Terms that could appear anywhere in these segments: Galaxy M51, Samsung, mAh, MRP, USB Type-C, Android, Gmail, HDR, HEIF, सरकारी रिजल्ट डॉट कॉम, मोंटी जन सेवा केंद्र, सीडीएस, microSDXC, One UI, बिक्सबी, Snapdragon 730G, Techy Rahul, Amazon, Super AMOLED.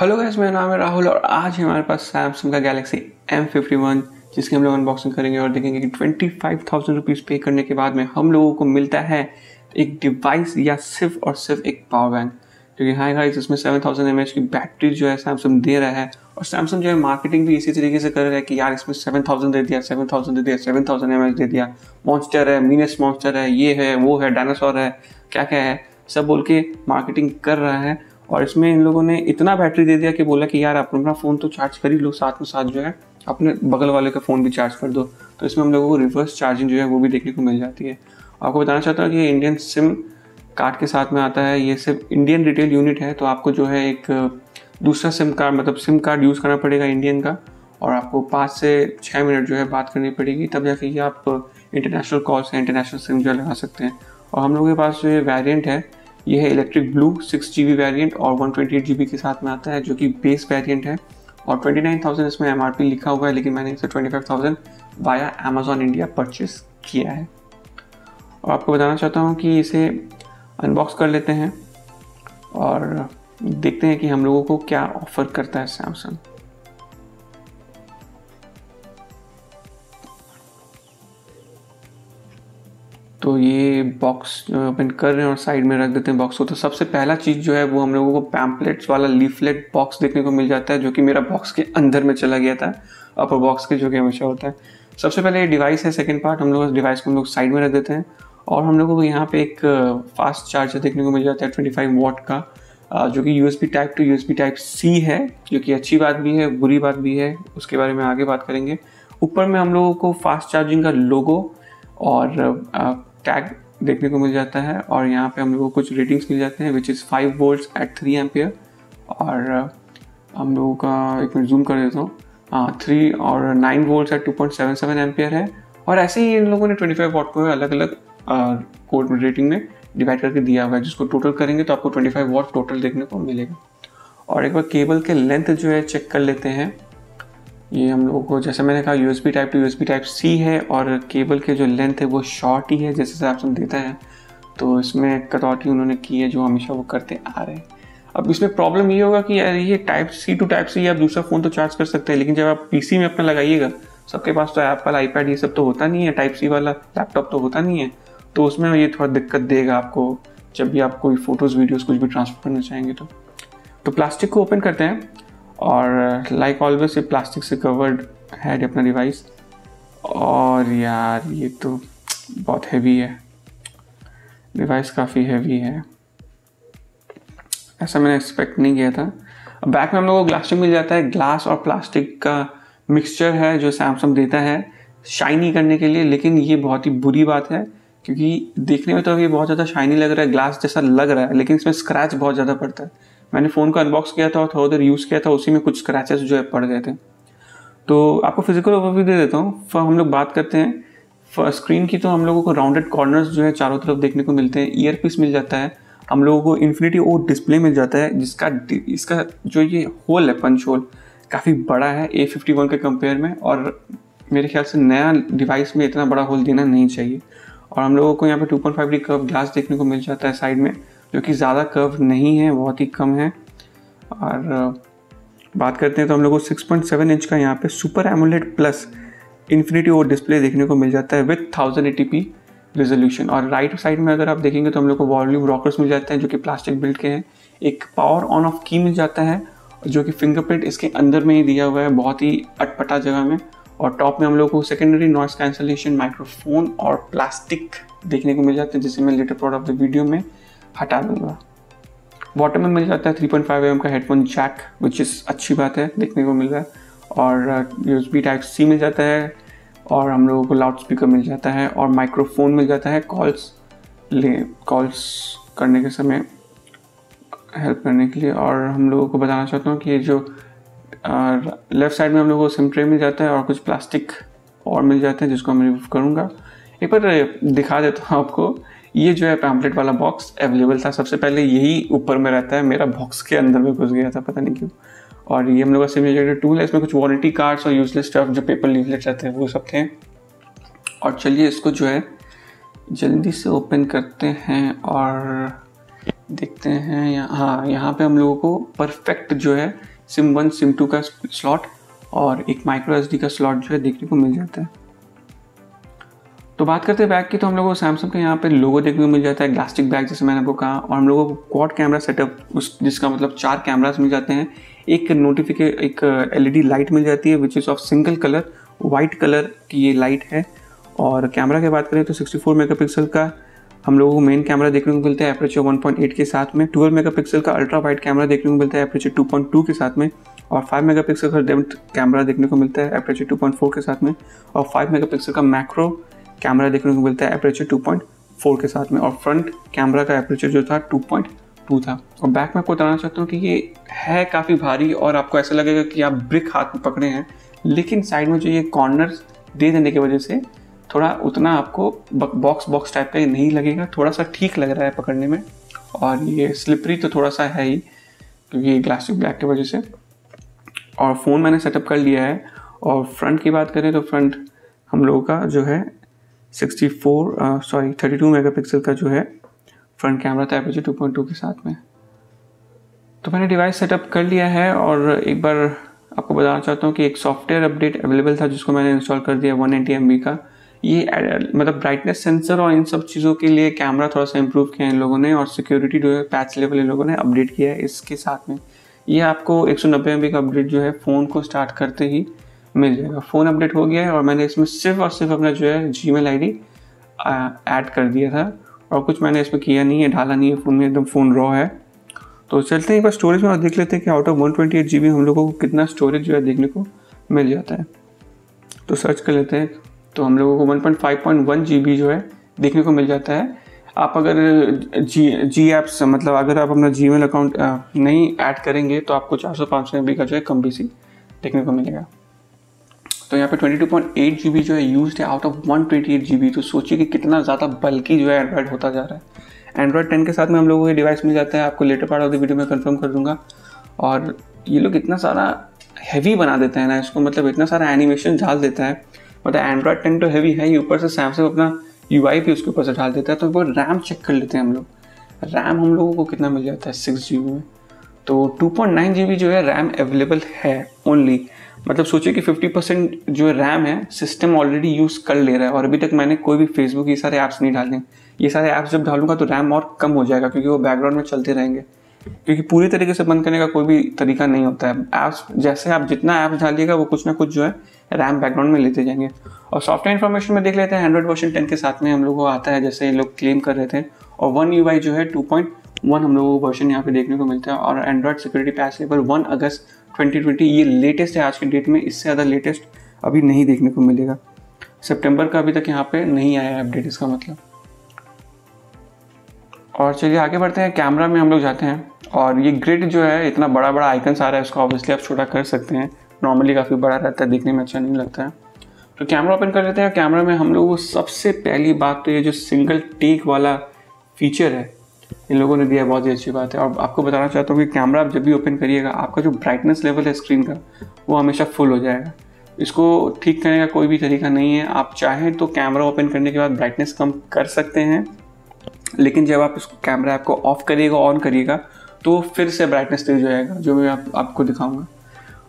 Hello guys, मेरा नाम है राहुल और आज हमारे पास सैमसंग का गैलेक्सी M51 जिसकी हम लोग अनबॉक्सिंग करेंगे और देखेंगे कि 25,000 रुपीज़ पे करने के बाद में हम लोगों को मिलता है एक डिवाइस या सिर्फ और सिर्फ एक पावर बैंक। क्योंकि हाय गाइस, इसमें 7,000 mAh की बैटरी जो है सैमसंग दे रहा है और सैमसंग जो है मार्केटिंग भी इसी तरीके से कर रहा है कि यार इसमें 7,000 दे दिया, 7,000 दे दिया, 7,000 mAh दे दिया, मॉन्स्टर है, मीनस मॉन्स्टर है, ये है, वो है, डायनासोर है, क्या क्या है सब बोल के मार्केटिंग कर रहा है। और इसमें इन लोगों ने इतना बैटरी दे दिया कि बोला कि यार आप अपना फ़ोन तो चार्ज कर ही लो, साथ में साथ जो है अपने बगल वाले का फ़ोन भी चार्ज कर दो। तो इसमें हम लोगों को रिवर्स चार्जिंग जो है वो भी देखने को मिल जाती है। आपको बताना चाहता हूँ कि इंडियन सिम कार्ड के साथ में आता है, ये सिर्फ इंडियन रिटेल यूनिट है, तो आपको जो है एक दूसरा सिम कार्ड मतलब सिम कार्ड यूज़ करना पड़ेगा इंडियन का, और आपको 5 से 6 मिनट जो है बात करनी पड़ेगी, तब जाके ये आप इंटरनेशनल कॉल से इंटरनेशनल सिम जो लगा सकते हैं। और हम लोगों के पास जो ये वेरियंट है, यह है इलेक्ट्रिक ब्लू 6GB वेरिएंट और 128GB के साथ में आता है जो कि बेस वेरिएंट है, और 29,000 इसमें MRP लिखा हुआ है, लेकिन मैंने इसे 25,000 वाया Amazon इंडिया परचेस किया है। और आपको बताना चाहता हूँ कि इसे अनबॉक्स कर लेते हैं और देखते हैं कि हम लोगों को क्या ऑफ़र करता है सैमसंग। तो ये बॉक्स ओपन कर रहे हैं और साइड में रख देते हैं बॉक्स को। तो सबसे पहला चीज़ जो है वो हम लोगों को पैम्पलेट्स वाला लीफलेट बॉक्स देखने को मिल जाता है, जो कि मेरा बॉक्स के अंदर में चला गया था, अपर बॉक्स के, जो कि हमेशा होता है। सबसे पहले ये डिवाइस है, सेकंड पार्ट हम लोग इस डिवाइस को हम लोग साइड में रख देते हैं और हम लोगों को यहाँ पे एक फास्ट चार्जर देखने को मिल जाता है 25 वाट का, जो कि USB Type-C है, जो कि अच्छी बात भी है बुरी बात भी है, उसके बारे में आगे बात करेंगे। ऊपर में हम लोगों को फास्ट चार्जिंग का लोगो और टैग देखने को मिल जाता है और यहाँ पे हम लोगों को कुछ रेटिंग्स मिल जाते हैं, which is 5 volts at 3 ampere, और हम लोगों का एक मिनट जूम कर देता हूँ, 3 और 9 volts at 2.77 ampere है। और ऐसे ही इन लोगों ने 25 वाट को अलग अलग कोड रेटिंग में डिवाइड करके दिया हुआ है, जिसको टोटल करेंगे तो आपको 25 वाट टोटल देखने को मिलेगा। और एक बार केबल के लेंथ जो है चेक कर लेते हैं, ये हम लोगों को जैसे मैंने कहा USB Type-C है और केबल के जो लेंथ है वो शॉर्ट ही है जैसे सैमसंग देता है, तो इसमें कटौती उन्होंने की है जो हमेशा वो करते आ रहे हैं। अब इसमें प्रॉब्लम ये होगा कि यार ये Type-C to Type-C आप दूसरा फ़ोन तो चार्ज कर सकते हैं, लेकिन जब आप PC में अपना लगाइएगा, सबके पास तो ऐप वाला iPad ये सब तो होता नहीं है, Type-C वाला लैपटॉप तो होता नहीं है, तो उसमें ये थोड़ा दिक्कत देगा आपको जब भी आप कोई फ़ोटोज़ वीडियोज़ कुछ भी ट्रांसफर करना चाहेंगे। तो प्लास्टिक को ओपन करते हैं और लाइक ऑलवेज ये प्लास्टिक से कवर्ड है अपना डिवाइस, और यार ये तो बहुत हैवी है, डिवाइस काफ़ी हैवी है, ऐसा मैंने एक्सपेक्ट नहीं किया था। बैक में हम लोग को ग्लास मिल जाता है, ग्लास और प्लास्टिक का मिक्सचर है जो सैमसंग देता है शाइनी करने के लिए, लेकिन ये बहुत ही बुरी बात है क्योंकि देखने में तो ये बहुत ज़्यादा शाइनी लग रहा है, ग्लास जैसा लग रहा है, लेकिन इसमें स्क्रैच बहुत ज़्यादा पड़ता है। मैंने फ़ोन को अनबॉक्स किया था और थोड़ा देर यूज़ किया था, उसी में कुछ स्क्रैचेस जो है पड़ गए थे। तो आपको फिजिकल ओवरव्यू दे देता हूँ। हम लोग बात करते हैं स्क्रीन की, तो हम लोगों को राउंडेड कॉर्नर्स जो है चारों तरफ देखने को मिलते हैं, ईयरपीस मिल जाता है, हम लोगों को इन्फिनिटी ओ डिस्प्ले मिल जाता है, जिसका इसका जो ये होल है पंच होल काफ़ी बड़ा है A51 के कंपेयर में, और मेरे ख्याल से नया डिवाइस में इतना बड़ा होल देना नहीं चाहिए। और हम लोगों को यहाँ पर 2.5D कर्व ग्लास देखने को मिल जाता है साइड में, जो कि ज़्यादा कर्व नहीं है, बहुत ही कम है। और बात करते हैं तो हम लोग को 6.7 इंच का यहाँ पे super AMOLED plus infinity O display देखने को मिल जाता है विथ 1080p रेजोल्यूशन। और राइट साइड में अगर आप देखेंगे तो हम लोग को वॉल्यूम रॉकर्स मिल जाते हैं जो कि प्लास्टिक बिल्ड के हैं, एक पावर ऑन ऑफ की मिल जाता है जो कि फिंगरप्रिंट इसके अंदर में ही दिया हुआ है, बहुत ही अटपटा जगह में। और टॉप में हम लोग को सेकेंडरी नॉइस कैंसलेशन माइक्रोफोन और प्लास्टिक देखने को मिल जाते हैं, जिसे मैं later part of the video में हटा दूंगा। बॉटम में मिल जाता है 3.5mm का हेडफोन जैक, विच इज़ अच्छी बात है, देखने को मिल रहा है। और USB Type-C मिल जाता है और हम लोगों को लाउड स्पीकर मिल जाता है और माइक्रोफोन मिल जाता है कॉल्स करने के समय हेल्प करने के लिए। और हम लोगों को बताना चाहता हूँ कि ये जो लेफ़्ट साइड में हम लोगों को सिम ट्रे मिल जाता है और कुछ प्लास्टिक और मिल जाते हैं जिसको मैं रिमूव करूँगा। एक बार दिखा देता हूँ आपको, ये जो है पैम्पलेट वाला बॉक्स अवेलेबल था सबसे पहले, यही ऊपर में रहता है, मेरा बॉक्स के अंदर में घुस गया था पता नहीं क्यों। और ये हम लोग का सिम रिलेटेड टूल है, इसमें कुछ वारंटी कार्ड्स और यूजलेस स्टफ जो पेपर लीफलेट्स रहते हैं वो सब थे। और चलिए इसको जो है जल्दी से ओपन करते हैं और देखते हैं यहाँ, हाँ यहाँ पे हम लोगों को परफेक्ट जो है सिम 1 सिम 2 का स्लॉट और एक माइक्रो एसडी का स्लॉट जो है देखने को मिल जाता है। तो बात करते हैं बैग की, तो हम लोगों को सैमसंग का यहाँ पे लोगो देखने को मिल जाता है, ग्लास्टिक बैग जैसे मैंने आपको कहा, और हम लोगों को क्वाड कैमरा सेटअप जिसका मतलब 4 कैमरास मिल जाते हैं, एक एलईडी लाइट मिल जाती है which is of single colour, white colour की ये लाइट है। और कैमरा की बात करें तो 64 मेगापिक्सल का हम लोगों को मेन कैमरा देखने को मिलता है एपरेचर 1.8 के साथ में, 12 मेगापिक्सल का अल्ट्रा वाइड कैमरा देखने को मिलता है एपरेचर 2.2 के साथ में, और 5 मेगापिक्सल का डेप्थ कैमरा देखने को मिलता है एपरेचर 2.4 के साथ में, और 5 मेगापिक्सल का मैक्रो कैमरा देखने को मिलता है एपरेचर 2.4 के साथ में, और फ्रंट कैमरा का एपरेचर जो था 2.2 था। और बैक में आपको बताना चाहता हूँ कि ये है काफ़ी भारी और आपको ऐसा लगेगा कि आप ब्रिक हाथ में पकड़े हैं, लेकिन साइड में जो ये कॉर्नर्स दे देने की वजह से थोड़ा उतना आपको बॉक्स टाइप का नहीं लगेगा, थोड़ा सा ठीक लग रहा है पकड़ने में, और ये स्लिपरी तो थोड़ा सा है ही क्योंकि ये ग्लास्टिक ब्लैक की वजह से। और फ़ोन मैंने सेटअप कर लिया है। और फ्रंट की बात करें तो फ्रंट हम लोगों का जो है 32 मेगापिक्सल का जो है फ्रंट कैमरा था एपरेचर 2.2 के साथ में। तो मैंने डिवाइस सेटअप कर लिया है और एक बार आपको बताना चाहता हूँ कि एक सॉफ्टवेयर अपडेट अवेलेबल था जिसको मैंने इंस्टॉल कर दिया 180 MB का। ये मतलब ब्राइटनेस सेंसर और इन सब चीज़ों के लिए कैमरा थोड़ा सा इम्प्रूव किया है इन लोगों ने, और सिक्योरिटी जो है पैच लेवल इन लोगों ने अपडेट किया है इसके साथ में। ये आपको 190 MB का अपडेट जो है फ़ोन को स्टार्ट करते ही मिल जाएगा। फ़ोन अपडेट हो गया है और मैंने इसमें सिर्फ और सिर्फ अपना जो है Gmail ID ऐड कर दिया था और कुछ मैंने इसमें किया नहीं है, डाला नहीं है फ़ोन में, एकदम फ़ोन रॉ है। तो चलते हैं एक बार स्टोरेज में और देख लेते हैं कि आउट ऑफ 128 GB हम लोगों को कितना स्टोरेज जो है देखने को मिल जाता है। तो सर्च कर लेते हैं, तो हम लोगों को 1.5.1 GB जो है देखने को मिल जाता है। आप अगर जी एप्स मतलब अगर आप अपना Gmail अकाउंट नहीं ऐड करेंगे तो आपको 400-500 MB का जो है कम बेसी देखने को मिलेगा। तो यहाँ पे 22.8 GB जो है यूज्ड है आउट ऑफ 128 GB। तो सोचिए कि कितना ज़्यादा बल्कि जो है एंड्रॉयड होता जा रहा है। एंड्रॉयड 10 के साथ में हम लोगों को ये डिवाइस मिल जाता है, आपको later part of the video में कन्फर्म कर दूंगा। और ये लोग इतना सारा हैवी बना देते हैं ना इसको, मतलब इतना सारा एनिमेशन डाल देता है, मतलब एंड्रॉयड 10 तो हैवी है ही, ऊपर से सैमसंग अपना UI भी उसके ऊपर से डाल देता है। तो वो रैम चेक कर लेते हैं हम लोग, रैम हम लोगों को कितना मिल जाता है 6 GB में। तो 2.9 GB जो है रैम अवेलेबल है ओनली, मतलब सोचिए कि 50% जो रैम है सिस्टम ऑलरेडी यूज़ कर ले रहा है। और अभी तक मैंने कोई भी फेसबुक ये सारे ऐप्स नहीं डाले हैं, ये सारे ऐप्स जब डालूंगा तो रैम और कम हो जाएगा क्योंकि वो बैकग्राउंड में चलते रहेंगे, क्योंकि पूरी तरीके से बंद करने का कोई भी तरीका नहीं होता है। ऐप्स जैसे आप जितना ऐप्स डालिएगा वो कुछ ना कुछ जो है रैम बैकग्राउंड में लेते जाएंगे। और सॉफ्टवेयर इन्फॉर्मेशन में देख लेते हैं, एंड्रॉइड वर्जन 10 के साथ में हम लोगों को आता है जैसे ये लोग क्लेम कर रहे थे, और वन UI जो है 2.1 हम लोगों को वर्जन यहाँ पे देखने को मिलता है। और एंड्रॉइड सिक्योरिटी पैच लेवल 1 अगस्त 2020 ये लेटेस्ट है आज के डेट में, इससे ज़्यादा लेटेस्ट अभी नहीं देखने को मिलेगा। सितंबर का अभी तक यहाँ पे नहीं आया है अपडेट, इसका मतलब। और चलिए आगे बढ़ते हैं, कैमरा में हम लोग जाते हैं। और ये ग्रिड जो है इतना बड़ा बड़ा आइकन्स आ रहा है, उसको ऑब्वियसली आप छोटा कर सकते हैं, नॉर्मली काफ़ी बड़ा रहता है, देखने में अच्छा नहीं लगता है। तो कैमरा ओपन कर लेते हैं। कैमरा में हम लोगों को सबसे पहली बात तो ये जो सिंगल टेक वाला फीचर है इन लोगों ने दिया, बहुत ही अच्छी बात है। और आपको बताना चाहता हूँ कि कैमरा आप जब भी ओपन करिएगा आपका जो ब्राइटनेस लेवल है स्क्रीन का वो हमेशा फुल हो जाएगा, इसको ठीक करने का कोई भी तरीका नहीं है। आप चाहें तो कैमरा ओपन करने के बाद ब्राइटनेस कम कर सकते हैं, लेकिन जब आप इसको कैमरा आपको ऑफ करिएगा ऑन करिएगा तो फिर से ब्राइटनेस तेज हो जाएगा, जो मैं आपको दिखाऊँगा।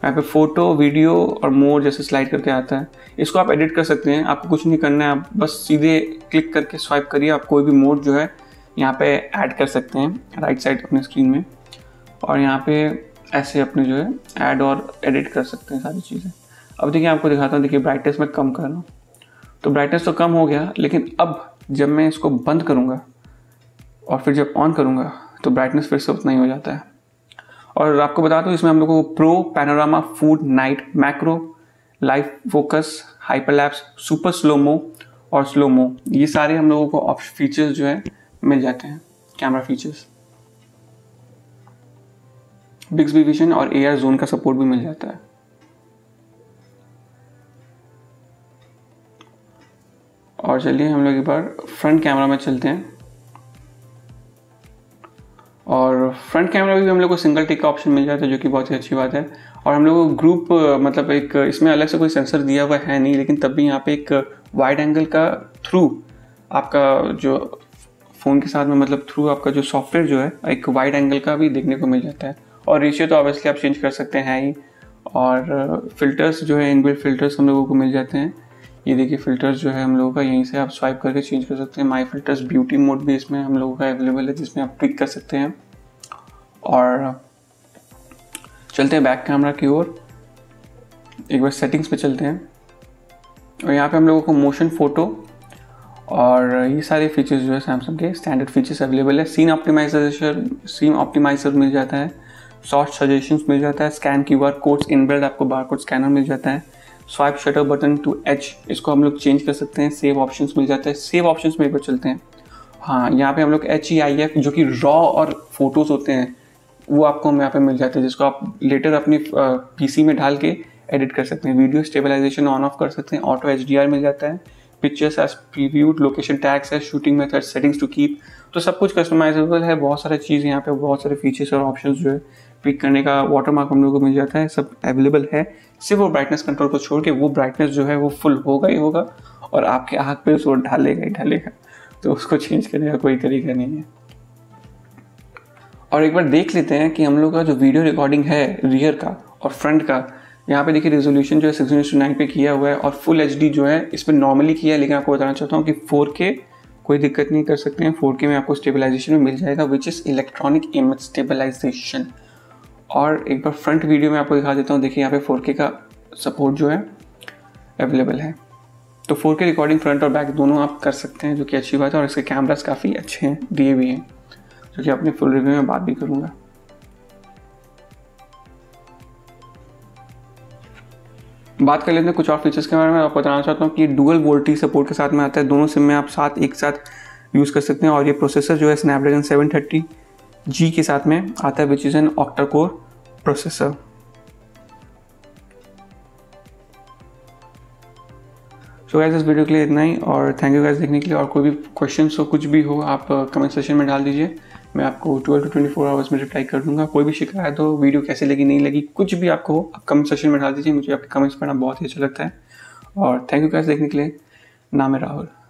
यहाँ पे फोटो, वीडियो और मोर जैसे स्लाइड करके आता है, इसको आप एडिट कर सकते हैं, आपको कुछ नहीं करना है, आप बस सीधे क्लिक करके स्वाइप करिए, आप कोई भी मोड जो है यहाँ पे ऐड कर सकते हैं राइट साइड अपने स्क्रीन में, और यहाँ पे ऐसे अपने जो है ऐड और एडिट कर सकते हैं सारी चीज़ें। अब देखिए आपको दिखाता हूँ, देखिए ब्राइटनेस मैं कम कर रहा हूँ, तो ब्राइटनेस तो कम हो गया, लेकिन अब जब मैं इसको बंद करूँगा और फिर जब ऑन करूँगा तो ब्राइटनेस फिर से उतना ही हो जाता है। और आपको बता दूँ इसमें हम लोगों को pro, panorama, food, night, macro, live focus, hyperlapse, super slow mo और स्लोमो, ये सारे हम लोगों को ऑप्शन फीचर्स जो है मिल जाते हैं। कैमरा फीचर्स बिक्सबी विजन और AR जोन का सपोर्ट भी मिल जाता है। और चलिए हम लोग एक बार फ्रंट कैमरा में चलते हैं। और फ्रंट कैमरा भी हम लोग को सिंगल टेक का ऑप्शन मिल जाता है, जो कि बहुत ही अच्छी बात है। और हम लोग को ग्रुप मतलब एक इसमें अलग से कोई सेंसर दिया हुआ है नहीं, लेकिन तब भी यहाँ पे एक वाइड एंगल का थ्रू आपका जो फ़ोन के साथ में मतलब थ्रू आपका जो सॉफ्टवेयर जो है एक वाइड एंगल का भी देखने को मिल जाता है। और रेशियो तो ऑब्वियसली आप चेंज कर सकते हैं ही। और फ़िल्टर्स जो है इनबिल्ट फ़िल्टर्स हम लोगों को मिल जाते हैं। ये देखिए फ़िल्टर्स जो है हम लोगों का यहीं से आप स्वाइप करके चेंज कर सकते हैं। माई फ़िल्टर्स ब्यूटी मोड भी इसमें हम लोगों का अवेलेबल है जिसमें आप क्लिक कर सकते हैं। और चलते हैं बैक कैमरा की ओर, एक बार सेटिंग्स पे चलते हैं। और यहाँ पे हम लोगों को मोशन फ़ोटो और ये सारे फीचर्स जो है सैमसंग के स्टैंडर्ड फीचर्स अवेलेबल है। सीन ऑप्टिमाइजर मिल जाता है, शॉर्ट सजेशंस मिल जाता है, स्कैन क्यूआर कोड्स इनबिल्ट आपको बारकोड स्कैनर मिल जाता है, swipe shutter button to edge इसको हम लोग चेंज कर सकते हैं, सेव ऑप्शंस मिल जाता है। सेव ऑप्शंस में एक बार चलते हैं। हाँ, यहाँ पे हम लोग HEIF जो कि रॉ और फोटोज़ होते हैं वो आपको हम यहाँ पे मिल जाते हैं, जिसको आप लेटर अपने PC में डाल के एडिट कर सकते हैं। वीडियो स्टेबलाइजेशन ऑन ऑफ कर सकते हैं, ऑटो HDR मिल जाता है, pictures as previewed, location tags है, shooting method, settings to keep, तो सब कुछ कस्टमाइजेबल है। बहुत सारे चीज़ यहाँ पे, बहुत सारे फीचर्स और ऑप्शंस जो है पिक करने का, वाटरमार्क हम लोगों को मिल जाता है, सब अवेलेबल है। सिर्फ वो ब्राइटनेस कंट्रोल को छोड़ के वो ब्राइटनेस जो है वो फुल होगा ही होगा और आपके आँख पे उसको ढालेगा ही ढालेगा, तो उसको चेंज करने का कोई तरीका नहीं है। और एक बार देख लेते हैं कि हम लोग का जो वीडियो रिकॉर्डिंग है रियर का और फ्रंट का, यहाँ पे देखिए रेजोल्यूशन जो है 16:9 पे किया हुआ है और फुल HD जो है इस पर नॉर्मली किया है। लेकिन आपको बताना चाहता हूँ कि 4K कोई दिक्कत नहीं कर सकते हैं, 4K में आपको स्टेबलाइजेशन में मिल जाएगा which is electronic image stabilisation. और एक बार फ्रंट वीडियो में आपको दिखा देता हूँ, देखिए यहाँ पे 4K का सपोर्ट जो है अवेलेबल है, तो 4K रिकॉर्डिंग फ्रंट और बैक दोनों आप कर सकते हैं, जो कि अच्छी बात है। और इसके कैमरास काफ़ी अच्छे हैं, दिए भी हैं, जो कि अपने फुल रिव्यू में बात भी करूँगा। बात कर लेते हैं कुछ और फीचर्स के बारे में। आपको बताना चाहता हूँ कि डुअल वोल्टी सपोर्ट के साथ में आता है, दोनों सिम में आप एक साथ यूज़ कर सकते हैं। और ये प्रोसेसर जो है स्नैपड्रैगन 730G के साथ में आता है which is an octa core processor. So guys, इस वीडियो के लिए इतना ही और थैंक यू गाइस देखने के लिए। और कोई भी क्वेश्चन हो, कुछ भी हो, आप कमेंट सेक्शन में डाल दीजिए, मैं आपको 12 to 24 आवर्स में रिप्लाई कर दूंगा। कोई भी शिकायत हो, वीडियो कैसे लगी नहीं लगी, कुछ भी आपको हो, आप कमेंट सेक्शन में डाल दीजिए। मुझे आपके कमेंट्स पढ़ना बहुत ही अच्छा लगता है। और थैंक यू गाइस देखने के लिए। नाम है राहुल।